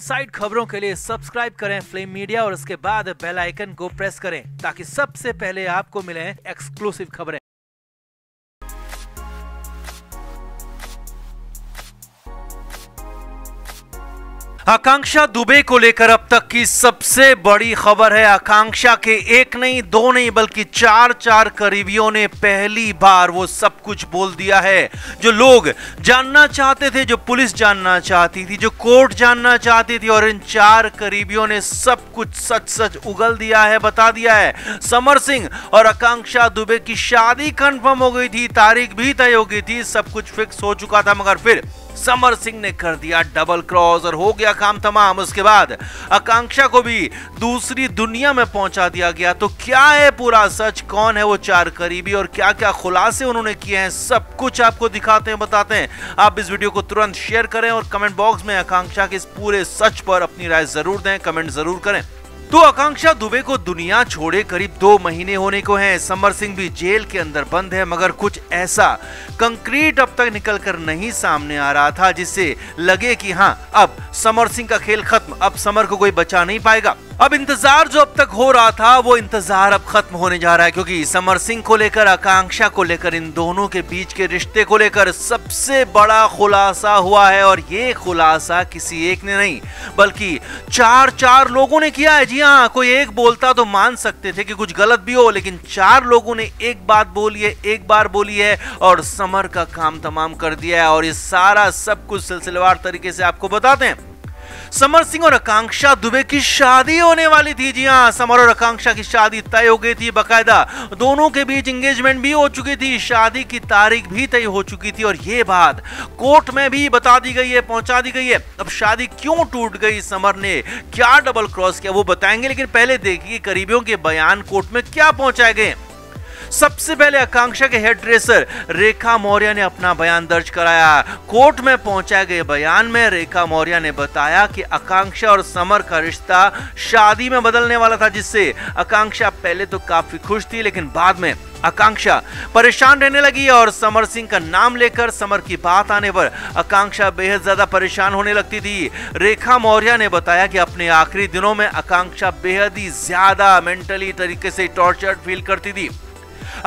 Side खबरों के लिए सब्सक्राइब करें फ्लेम मीडिया और उसके बाद बेल आइकन को प्रेस करें ताकि सबसे पहले आपको मिलें एक्सक्लूसिव खबरें। आकांक्षा दुबे को लेकर अब तक की सबसे बड़ी खबर है। आकांक्षा के एक नहीं, दो नहीं, बल्कि चार करीबियों ने पहली बार वो सब कुछ बोल दिया है जो लोग जानना चाहते थे, जो पुलिस जानना चाहती थी, जो कोर्ट जानना चाहती थी। और इन चार करीबियों ने सब कुछ सच उगल दिया है, बता दिया है। समर सिंह और आकांक्षा दुबे की शादी कन्फर्म हो गई थी, तारीख भी तय हो गई थी, सब कुछ फिक्स हो चुका था, मगर फिर समर सिंह ने कर दिया डबल क्रॉस और हो गया काम तमाम। उसके बाद आकांक्षा को भी दूसरी दुनिया में पहुंचा दिया गया। तो क्या है पूरा सच, कौन है वो चार करीबी और क्या क्या खुलासे उन्होंने किए हैं, सब कुछ आपको दिखाते हैं, बताते हैं। आप इस वीडियो को तुरंत शेयर करें और कमेंट बॉक्स में आकांक्षा के इस पूरे सच पर अपनी राय जरूर दें, कमेंट जरूर करें। तो आकांक्षा दुबे को दुनिया छोड़े करीब 2 महीने होने को हैं। समर सिंह भी जेल के अंदर बंद है, मगर कुछ ऐसा कंक्रीट अब तक निकल कर नहीं सामने आ रहा था जिससे लगे कि हाँ, अब समर सिंह का खेल खत्म, अब समर को कोई बचा नहीं पाएगा। अब इंतजार जो अब तक हो रहा था वो इंतजार अब खत्म होने जा रहा है, क्योंकि समर सिंह को लेकर, आकांक्षा को लेकर, इन दोनों के बीच के रिश्ते को लेकर सबसे बड़ा खुलासा हुआ है। और ये खुलासा किसी एक ने नहीं बल्कि चार लोगों ने किया है। जी हाँ, कोई एक बोलता तो मान सकते थे कि कुछ गलत भी हो, लेकिन 4 लोगों ने एक बात बोली है, एक बार बोली है और समर का काम तमाम कर दिया है। और ये सारा सब कुछ सिलसिलेवार तरीके से आपको बताते हैं। समर सिंह और आकांक्षा दुबे की शादी होने वाली थी। जी हाँ, समर और आकांक्षा की शादी तय हो गई थी, बकायदा दोनों के बीच एंगेजमेंट भी हो चुकी थी, शादी की तारीख भी तय हो चुकी थी और ये बात कोर्ट में भी बता दी गई है, पहुंचा दी गई है। अब शादी क्यों टूट गई, समर ने क्या डबल क्रॉस किया, वो बताएंगे, लेकिन पहले देखिए करीबियों के बयान कोर्ट में क्या पहुंचाए गए। सबसे पहले आकांक्षा के हेड ड्रेसर रेखा मौर्य ने अपना बयान दर्ज कराया। कोर्ट में पहुंचाए गए बयान में रेखा मौर्य ने बताया कि आकांक्षा और समर का रिश्ता शादी में बदलने वाला था, जिससे आकांक्षा पहले तो काफी खुश थी, लेकिन बाद में आकांक्षा परेशान रहने लगी और समर सिंह का नाम लेकर समर की बात आने पर आकांक्षा बेहद ज्यादा परेशान होने लगती थी। रेखा मौर्य ने बताया कि अपने आखिरी दिनों में आकांक्षा बेहद ही ज्यादा मेंटली तरीके से टॉर्चर्ड फील करती थी।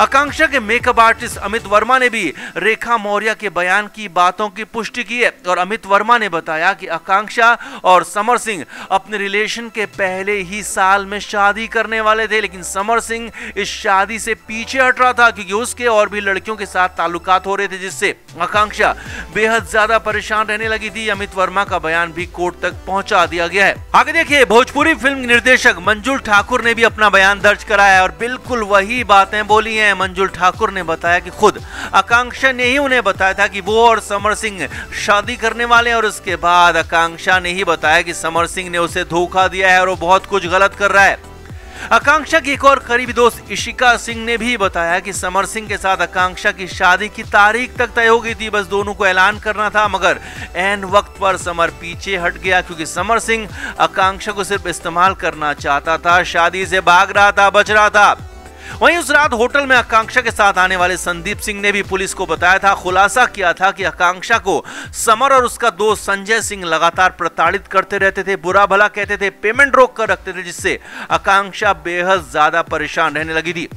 आकांक्षा के मेकअप आर्टिस्ट अमित वर्मा ने भी रेखा मौर्य के बयान की बातों की पुष्टि की है और अमित वर्मा ने बताया कि आकांक्षा और समर सिंह अपने रिलेशन के पहले ही साल में शादी करने वाले थे, लेकिन समर सिंह इस शादी से पीछे हट रहा था क्योंकि उसके और भी लड़कियों के साथ ताल्लुकात हो रहे थे, जिससे आकांक्षा बेहद ज्यादा परेशान रहने लगी थी। अमित वर्मा का बयान भी कोर्ट तक पहुंचा दिया गया है। आगे देखिए, भोजपुरी फिल्म निर्देशक मंजुल ठाकुर ने भी अपना बयान दर्ज कराया और बिल्कुल वही बातें बोली। मंजुल ठाकुर ने बताया कि खुद आकांक्षा ने ही उन्हें बताया था कि वो और समर सिंह शादी करने वाले हैं और उसके बाद आकांक्षा ने ही बताया कि समर सिंह ने उसे धोखा दिया है और वो बहुत कुछ गलत कर रहा है। आकांक्षा की एक और करीबी दोस्त इशिका सिंह ने भी बताया कि समर सिंह के साथ आकांक्षा की शादी की तारीख तक तय हो गई थी, बस दोनों को ऐलान करना था, मगर ऐन वक्त पर समर पीछे हट गया क्योंकि समर सिंह आकांक्षा को सिर्फ इस्तेमाल करना चाहता था, शादी से भाग रहा था, बच रहा था। वहीं उस रात होटल में आकांक्षा के साथ आने वाले संदीप सिंह ने भी पुलिस को बताया था, खुलासा किया था कि आकांक्षा को समर और उसका दोस्त संजय सिंह लगातार प्रताड़ित करते रहते थे, बुरा भला कहते थे, पेमेंट रोक कर रखते थे, जिससे आकांक्षा बेहद ज्यादा परेशान रहने लगी थी।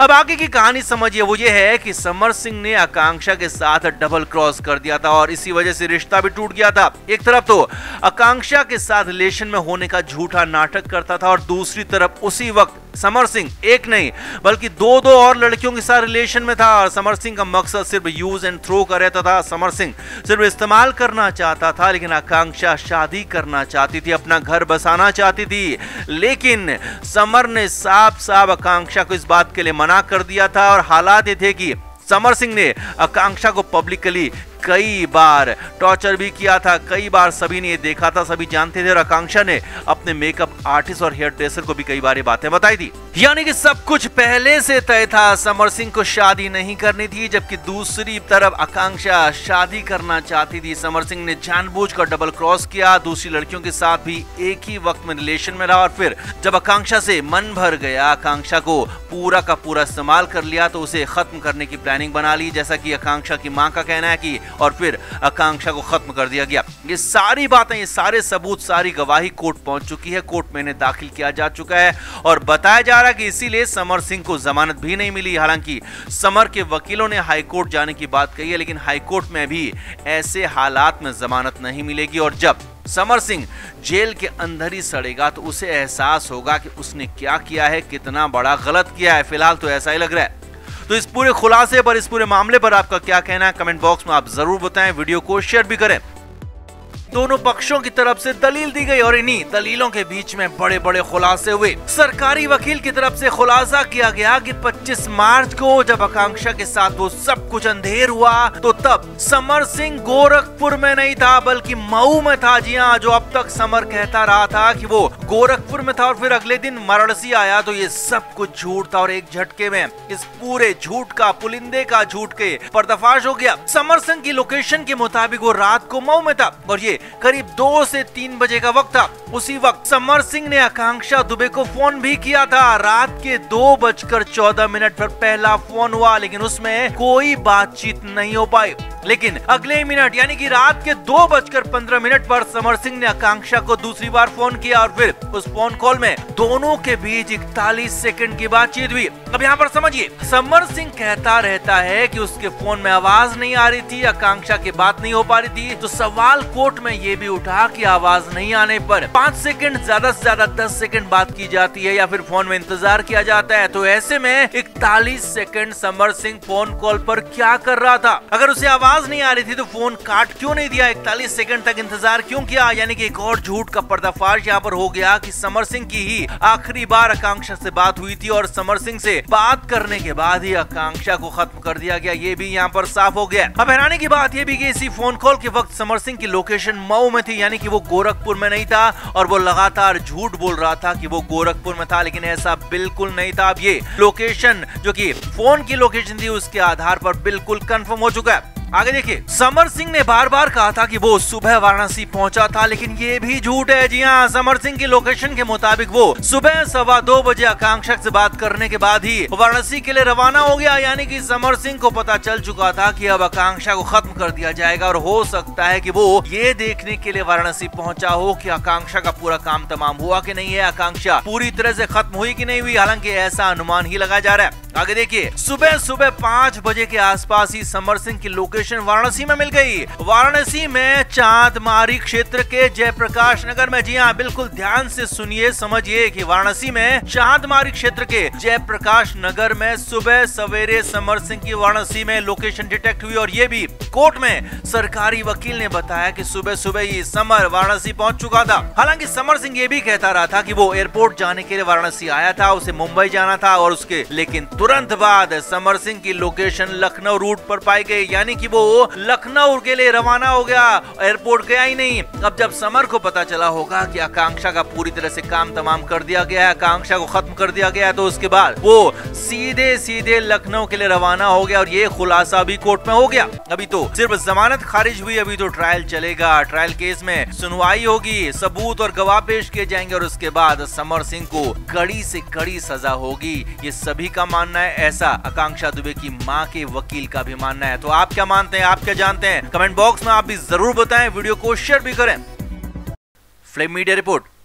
अब आगे की कहानी समझिए, वो ये है कि समर सिंह ने आकांक्षा के साथ डबल क्रॉस कर दिया था और इसी वजह से रिश्ता भी टूट गया था। एक तरफ तो आकांक्षा के साथ रिलेशन में होने का झूठा नाटक करता था और दूसरी तरफ उसी वक्त समर सिंह एक नहीं बल्कि 2 और लड़कियों के साथ रिलेशन में था और समर सिंह का मकसद सिर्फ यूज एंड थ्रो कर रहता था। समर सिंह सिर्फ इस्तेमाल करना चाहता था, लेकिन आकांक्षा शादी करना चाहती थी, अपना घर बसाना चाहती थी, लेकिन समर ने साफ साफ आकांक्षा को इस बात के लिए मना कर दिया था। और हालात ये थे कि समर सिंह ने आकांक्षा को पब्लिकली कई बार टॉर्चर भी किया था, कई बार सभी ने ये देखा था, सभी जानते थे और आकांक्षा ने अपने मेकअप आर्टिस्ट और हेयर ड्रेसर को भी कई बार ये बातें बताई थी। यानी कि सब कुछ पहले से तय था, समर सिंह को शादी नहीं करनी थी, जबकि दूसरी तरफ आकांक्षा शादी करना चाहती थी। समर सिंह ने जानबूझकर डबल क्रॉस किया, दूसरी लड़कियों के साथ भी एक ही वक्त में रिलेशन में रहा और फिर जब आकांक्षा से मन भर गया, आकांक्षा को पूरा का पूरा इस्तेमाल कर लिया तो उसे खत्म करने की प्लानिंग बना ली। जैसा कि आकांक्षा की माँ का कहना है कि और फिर आकांक्षा को खत्म कर दिया गया। ये सारी बातें, ये सारे सबूत, सारी गवाही कोर्ट पहुंच चुकी है, कोर्ट में इन्हें दाखिल किया जा चुका है और बताया जा रहा है कि इसीलिए समर सिंह को जमानत भी नहीं मिली। हालांकि समर के वकीलों ने हाईकोर्ट जाने की बात कही है, लेकिन हाईकोर्ट में भी ऐसे हालात में जमानत नहीं मिलेगी और जब समर सिंह जेल के अंदर ही सड़ेगा तो उसे एहसास होगा कि उसने क्या किया है, कितना बड़ा गलत किया है। फिलहाल तो ऐसा ही लग रहा है। तो इस पूरे खुलासे पर, इस पूरे मामले पर आपका क्या कहना है कमेंट बॉक्स में आप जरूर बताएं, वीडियो को शेयर भी करें। दोनों पक्षों की तरफ से दलील दी गई और इन्हीं दलीलों के बीच में बड़े बड़े खुलासे हुए। सरकारी वकील की तरफ से खुलासा किया गया कि 25 मार्च को जब आकांक्षा के साथ वो सब कुछ अंधेर हुआ तो तब समर सिंह गोरखपुर में नहीं था बल्कि मऊ में था। जी हाँ, जो अब तक समर कहता रहा था कि वो गोरखपुर में था और फिर अगले दिन वाराणसी आया तो ये सब कुछ झूठ था और एक झटके में इस पूरे झूठ का, पुलिंदे का झूठ के पर्दाफाश हो गया। समर सिंह की लोकेशन के मुताबिक वो रात को मऊ में था और ये करीब 2 से 3 बजे का वक्त था। उसी वक्त समर सिंह ने आकांक्षा दुबे को फोन भी किया था। रात के 2:14 पर पहला फोन हुआ लेकिन उसमें कोई बातचीत नहीं हो पाई। लेकिन अगले ही मिनट यानी कि रात के 2:15 पर समर सिंह ने आकांक्षा को दूसरी बार फोन किया और फिर उस फोन कॉल में दोनों के बीच 41 सेकंड की बातचीत हुई। अब यहाँ पर समझिए, समर सिंह कहता रहता है कि उसके फोन में आवाज नहीं आ रही थी, आकांक्षा की बात नहीं हो पा रही थी। तो सवाल कोर्ट में ये भी उठा कि आवाज नहीं आने पर 5 सेकंड, ज्यादा से ज्यादा 10 सेकंड बात की जाती है या फिर फोन में इंतजार किया जाता है। तो ऐसे में 41 second Samar Singh phone call पर क्या कर रहा था? अगर उसे आवाज नहीं आ रही थी तो फोन काट क्यों नहीं दिया, 41 सेकंड तक इंतजार क्यों किया? यानी कि एक और झूठ का पर्दाफाश यहाँ पर हो गया कि समर सिंह की ही आखिरी बार आकांक्षा से बात हुई थी और समर सिंह से बात करने के बाद ही आकांक्षा को खत्म कर दिया गया। ये भी यहाँ पर साफ हो गया। अब हैरानी की बात ये भी कि इसी फोन कॉल के वक्त समर सिंह की लोकेशन मऊ में थी, यानी कि वो गोरखपुर में नहीं था और वो लगातार झूठ बोल रहा था कि वो गोरखपुर में था, लेकिन ऐसा बिल्कुल नहीं था। अब ये लोकेशन जो कि फोन की लोकेशन थी उसके आधार पर बिल्कुल कंफर्म हो चुका है। आगे देखिए, समर सिंह ने बार बार कहा था कि वो सुबह वाराणसी पहुंचा था, लेकिन ये भी झूठ है। जी हाँ, समर सिंह की लोकेशन के मुताबिक वो सुबह 2:15 बजे आकांक्षा से बात करने के बाद ही वाराणसी के लिए रवाना हो गया। यानी कि समर सिंह को पता चल चुका था कि अब आकांक्षा को खत्म कर दिया जाएगा और हो सकता है कि वो ये देखने के लिए वाराणसी पहुँचा हो कि आकांक्षा का पूरा काम तमाम हुआ की नहीं है, आकांक्षा पूरी तरह से खत्म हुई की नहीं हुई। हालांकि ऐसा अनुमान ही लगाया जा रहा है। आगे देखिए, सुबह 5 बजे के आसपास ही समर सिंह की लोकेशन वाराणसी में मिल गई। वाराणसी में चांद मारी क्षेत्र के जयप्रकाश नगर में। जी हाँ, बिल्कुल ध्यान से सुनिए, समझिए कि वाराणसी में चांद मारी क्षेत्र के जयप्रकाश नगर में सुबह सवेरे समर सिंह की वाराणसी में लोकेशन डिटेक्ट हुई और ये भी कोर्ट में सरकारी वकील ने बताया कि सुबह सुबह ही समर वाराणसी पहुंच चुका था। हालांकि समर सिंह ये भी कहता रहा था कि वो एयरपोर्ट जाने के लिए वाराणसी आया था, उसे मुंबई जाना था और उसके लेकिन तुरंत बाद समर सिंह की लोकेशन लखनऊ रूट पर पाई गई। यानी कि वो लखनऊ के लिए रवाना हो गया, एयरपोर्ट गया ही नहीं। अब जब समर को पता चला होगा कि आकांक्षा का पूरी तरह से काम तमाम कर दिया गया है, आकांक्षा को खत्म कर दिया गया है, तो उसके बाद वो सीधे लखनऊ के लिए रवाना हो गया और ये खुलासा भी कोर्ट में हो गया। अभी तो सिर्फ जमानत खारिज हुई, अभी तो ट्रायल चलेगा, ट्रायल केस में सुनवाई होगी, सबूत और गवाह पेश किए जाएंगे और उसके बाद समर सिंह को कड़ी से कड़ी सजा होगी। ये सभी का मानना, ऐसा आकांक्षा दुबे की मां के वकील का भी मानना है। तो आप क्या मानते हैं, आप क्या जानते हैं, कमेंट बॉक्स में आप भी जरूर बताएं, वीडियो को शेयर भी करें। Flame media report.